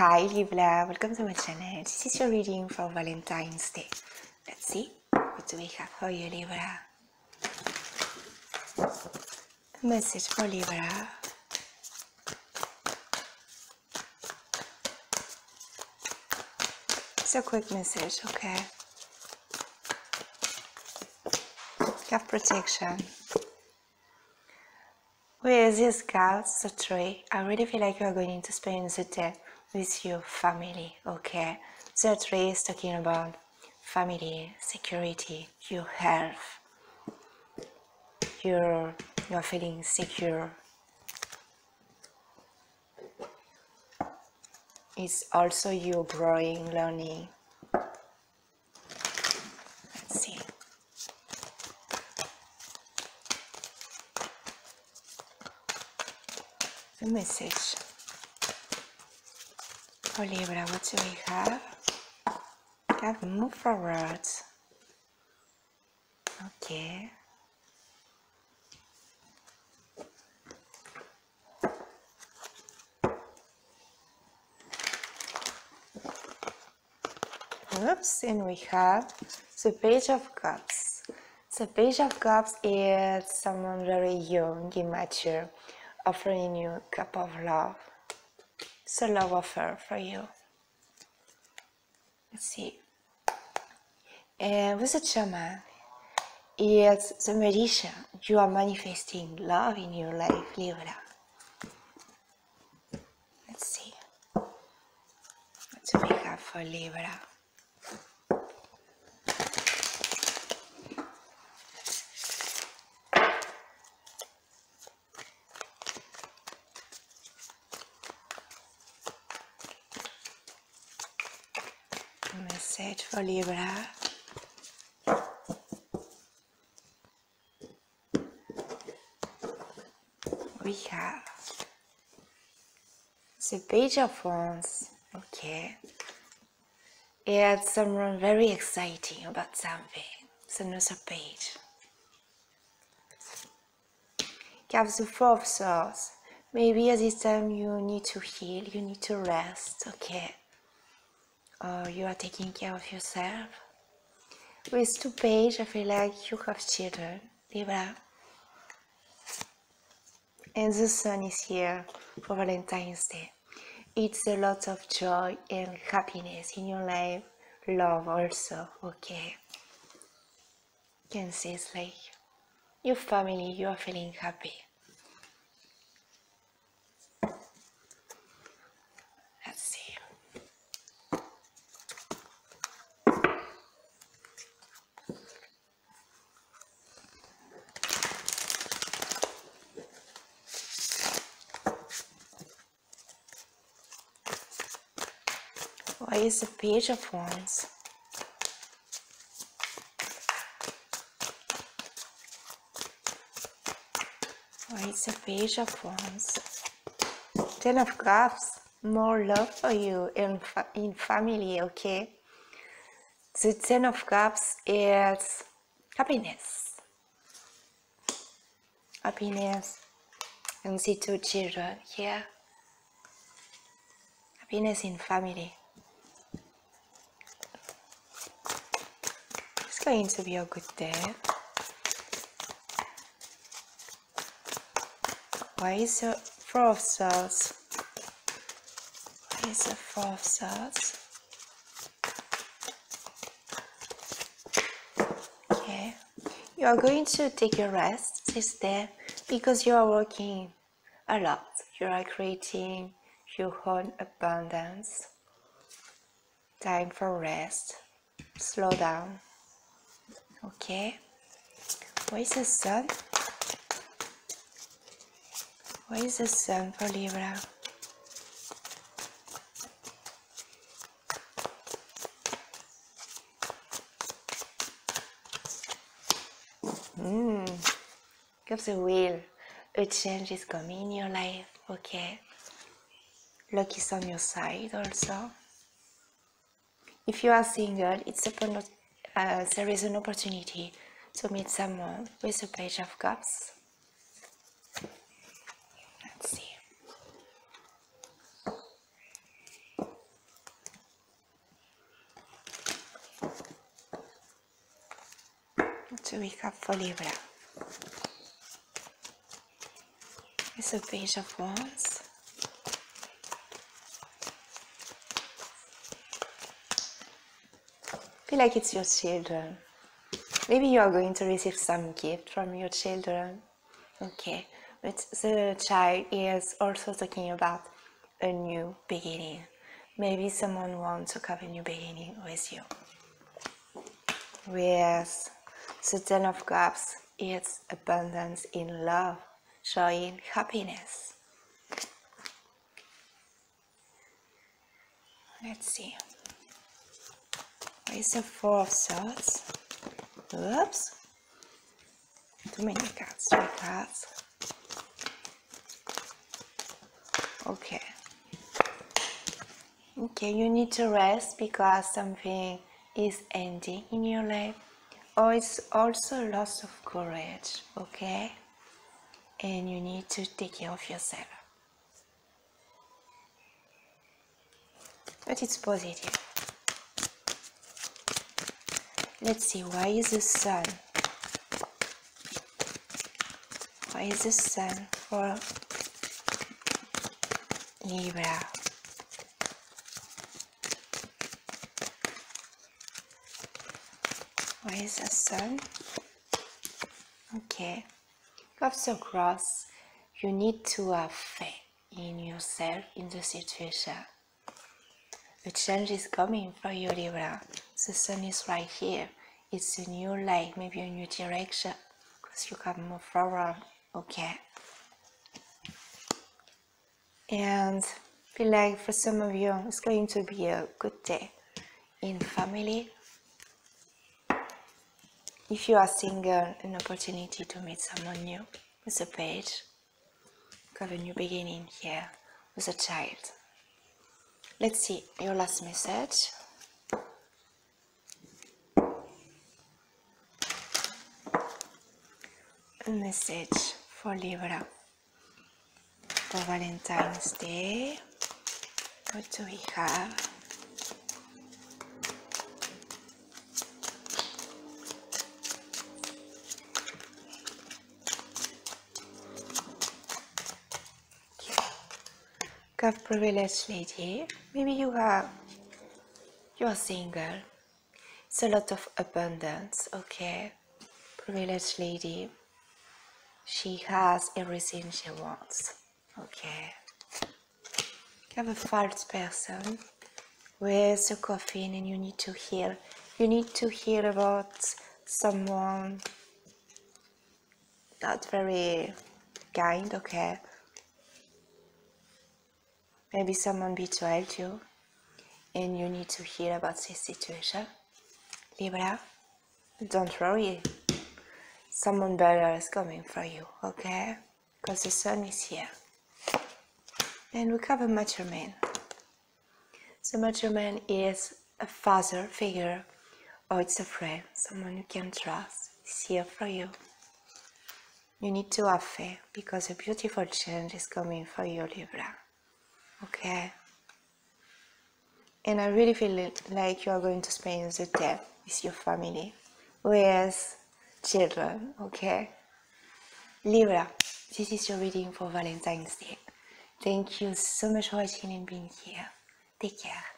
Hi Libra, welcome to my channel. This is your reading for Valentine's Day. Let's see what do we have for you, Libra. A message for Libra. It's a quick message, okay? You have protection. With these cards, the three, I really feel like you are going to spend the day with your family, okay? The three is talking about family, security, your health. You're feeling secure. It's also you growing, learning. Let's see. The message for Libra, what do we have? We have move forward. Okay. Oops, and we have the Page of Cups. The Page of Cups is someone very young, immature, offering you a cup of love. It's a love offer for you. Let's see. And with the Shaman, it's the Magician. You are manifesting love in your life, Libra. Let's see. What do we have for Libra? Message for Libra. We have the Page of Wands. Okay. It's someone very exciting about something. It's another page. You have the Four of Swords. Maybe at this time you need to heal, you need to rest. Okay. Or you are taking care of yourself. With two pages, I feel like you have children, Libra. And the sun is here for Valentine's Day. It's a lot of joy and happiness in your life. Love also, okay. You can see it's like your family, you are feeling happy. Let's see. Why is the Page of Wands? Why is the Page of Wands? Ten of Cups, more love for you and in family, okay? The Ten of Cups is happiness. Happiness and the two children, yeah? Happiness in family. It's going to be a good day. Why is the Four of Swords? Why is the Four of Swords? Okay. You are going to take a rest this day because you are working a lot. You are creating your own abundance. Time for rest. Slow down. Okay, where is the sun? Where is the sun for Libra? Give the wheel. A change is coming in your life, okay? Luck is on your side also. If you are single, it's a penalty. There is an opportunity to meet someone with the Page of Cups. Let's see. What do we have for Libra? It's a Page of Wands. I feel like it's your children. Maybe you are going to receive some gift from your children. Okay, but the child is also talking about a new beginning. Maybe someone wants to have a new beginning with you. Yes, the Ten of Cups is abundance in love, showing happiness. Let's see. It's the Four of Swords. Oops. Too many cards, three cards. Okay. Okay, you need to rest because something is ending in your life. Or it's also loss of courage, okay? And you need to take care of yourself. But it's positive. Let's see, why is the sun? Why is the sun for Libra? Why is the sun? Okay. Cups of Cross, you need to have faith in yourself, in the situation. A change is coming for you, Libra. The sun is right here. It's a new light, maybe a new direction, because you can move forward. Okay. And I feel like for some of you, it's going to be a good day in family. If you are single, an opportunity to meet someone new with a page. You have a new beginning here with a child. Let's see your last message. Message for Libra for Valentine's Day. What do we have? Okay. God, privileged lady. Maybe you are single. It's a lot of abundance. Okay, privileged lady. She has everything she wants. Okay. You have a false person with a coffin and you need to hear. You need to hear about someone not very kind, okay? Maybe someone betrayed you and you need to hear about this situation. Libra, don't worry. Someone better is coming for you, okay? Because the sun is here. And we have a mature man. The mature man is a father figure, or it's a friend, someone you can trust is here for you. You need to have faith because a beautiful change is coming for you, Libra. Okay? And I really feel like you are going to spend the day with your family, with children, okay? Libra, this is your reading for Valentine's Day. Thank you so much for watching and being here. Take care.